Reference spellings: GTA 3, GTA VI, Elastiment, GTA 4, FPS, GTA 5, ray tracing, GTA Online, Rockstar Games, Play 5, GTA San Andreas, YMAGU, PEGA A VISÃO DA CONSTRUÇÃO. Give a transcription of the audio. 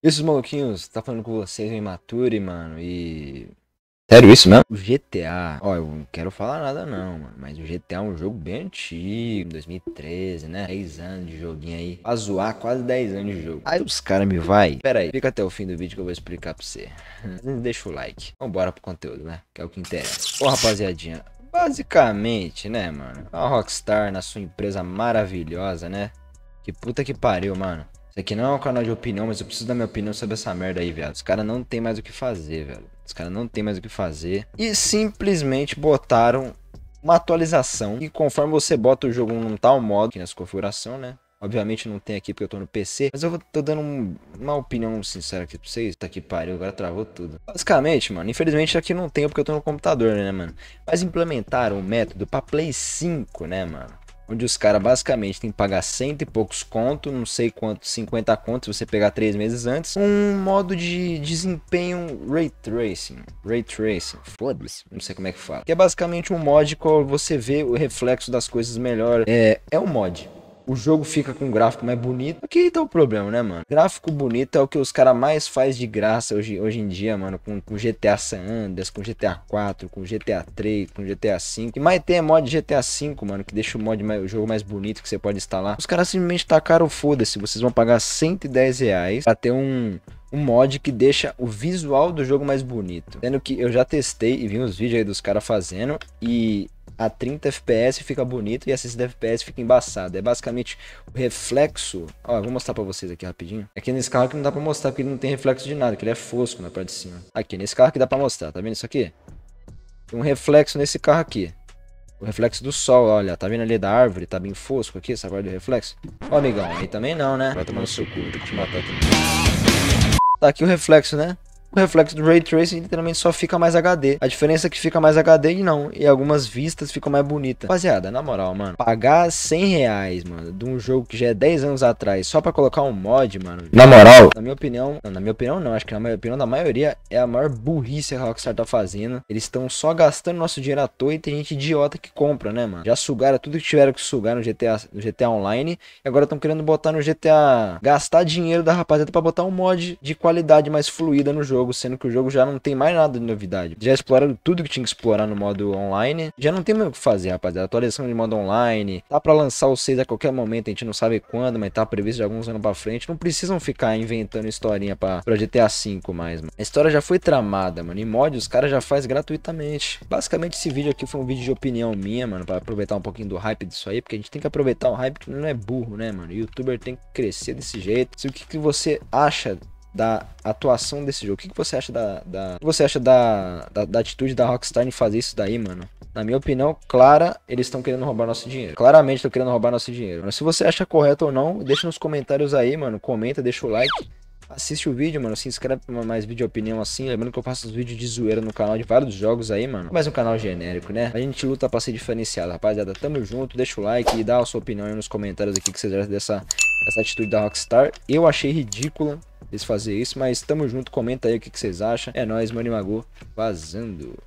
Esses maluquinhos, tá falando com vocês, em Mature, mano, e... Sério isso mesmo? O GTA, ó, eu não quero falar nada não, mano, mas o GTA é um jogo bem antigo, 2013, né? 10 anos de joguinho aí, a zoar quase 10 anos de jogo. Aí os caras me vai, pera aí, fica até o fim do vídeo que eu vou explicar pra você. Deixa o like, vambora pro conteúdo, né? Que é o que interessa. Ô, rapaziadinha, basicamente, né, mano, a Rockstar na sua empresa maravilhosa, né? Que puta que pariu, mano. Isso aqui não é um canal de opinião, mas eu preciso da minha opinião sobre essa merda aí, velho. Os caras não tem mais o que fazer, velho. Os caras não tem mais o que fazer. E simplesmente botaram uma atualização. E conforme você bota o jogo num tal modo, aqui nessa configuração, né? Obviamente não tem aqui porque eu tô no PC. Mas eu tô dando uma opinião sincera aqui pra vocês. Tá que pariu, agora travou tudo. Basicamente, mano, infelizmente aqui não tem porque eu tô no computador, né, mano? Mas implementaram um método pra Play 5, né, mano? Onde os caras basicamente tem que pagar cento e poucos conto, não sei quanto, 50 conto, se você pegar 3 meses antes. Um modo de desempenho ray tracing, foda-se, não sei como é que fala. Que é basicamente um mod qual você vê o reflexo das coisas melhor. É um mod. O jogo fica com um gráfico mais bonito. Aqui tá o problema, né, mano? Gráfico bonito é o que os caras mais faz de graça hoje em dia, mano. Com GTA San Andreas, com GTA 4, com GTA 3, com GTA 5. E mais tem mod GTA 5, mano, que deixa o jogo mais bonito que você pode instalar. Os caras simplesmente tacaram o foda-se. Vocês vão pagar 110 reais pra ter um mod que deixa o visual do jogo mais bonito. Sendo que eu já testei e vi uns vídeos aí dos caras fazendo e... A 30 FPS fica bonito e a 60 FPS fica embaçado. É basicamente o reflexo. Ó, eu vou mostrar pra vocês aqui rapidinho. Aqui nesse carro que não dá pra mostrar, porque ele não tem reflexo de nada, que ele é fosco na parte de cima. Aqui, nesse carro que dá pra mostrar, tá vendo isso aqui? Tem um reflexo nesse carro aqui. O reflexo do sol, olha, tá vendo ali da árvore? Tá bem fosco aqui, essa parte do reflexo. Ó, amigão, aí também não, né? Vai tomar no seu cu, vou ter que te matar aqui. Tá aqui o reflexo, né? O reflexo do Ray Tracing literalmente só fica mais HD. A diferença é que fica mais HD e não. E algumas vistas ficam mais bonitas. Rapaziada, na moral, mano. Pagar 100 reais, mano, de um jogo que já é 10 anos atrás, só pra colocar um mod, mano. Na moral. Na minha opinião... Não, na minha opinião não. Acho que na minha opinião da maioria é a maior burrice que a Rockstar tá fazendo. Eles estão só gastando nosso dinheiro à toa e tem gente idiota que compra, né, mano? Já sugaram tudo que tiveram que sugar no GTA Online. E agora estão querendo botar no GTA... Gastar dinheiro da rapaziada pra botar um mod de qualidade mais fluida no jogo. Sendo que o jogo já não tem mais nada de novidade. Já exploraram tudo que tinha que explorar no modo online. Já não tem mais o que fazer, rapaziada. Atualização de modo online. Tá pra lançar o 6 a qualquer momento. A gente não sabe quando, mas tá previsto de alguns anos pra frente. Não precisam ficar inventando historinha pra GTA V mais, mano. A história já foi tramada, mano. E mod os caras já fazem gratuitamente. Basicamente esse vídeo aqui foi um vídeo de opinião minha, mano. Pra aproveitar um pouquinho do hype disso aí. Porque a gente tem que aproveitar o hype que não é burro, né, mano? O youtuber tem que crescer desse jeito. Se o que você acha... da atuação desse jogo. O que você acha da atitude da Rockstar em fazer isso daí, mano? Na minha opinião, clara, eles estão querendo roubar nosso dinheiro. Claramente estão querendo roubar nosso dinheiro. Mas se você acha correto ou não, deixa nos comentários aí, mano. Comenta, deixa o like. Assiste o vídeo, mano. Se inscreve pra mais vídeo de opinião assim. Lembrando que eu faço uns vídeos de zoeira no canal de vários jogos aí, mano. Mais um canal genérico, né? A gente luta pra ser diferenciado, rapaziada. Tamo junto, deixa o like e dá a sua opinião aí nos comentários aqui que vocês acham dessa atitude da Rockstar. Eu achei ridícula eles fazer isso, mas tamo junto, comenta aí o que vocês acham. É nóis, mano, YMAGU, vazando.